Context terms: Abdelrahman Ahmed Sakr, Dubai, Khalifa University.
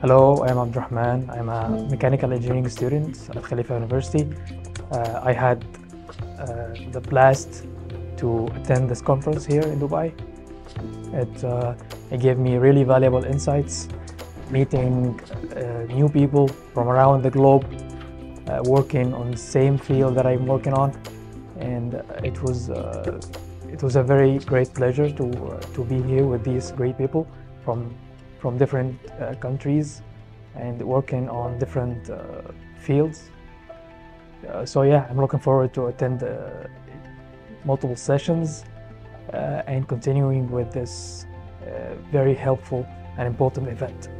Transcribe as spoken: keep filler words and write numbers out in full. Hello, I'm Abdelrahman. I'm a mechanical engineering student at Khalifa University. Uh, I had uh, the blast to attend this conference here in Dubai. It, uh, it gave me really valuable insights, meeting uh, new people from around the globe, uh, working on the same field that I'm working on, and it was uh, it was a very great pleasure to uh, to be here with these great people from. from different uh, countries and working on different uh, fields. Uh, so yeah, I'm looking forward to attend uh, multiple sessions uh, and continuing with this uh, very helpful and important event.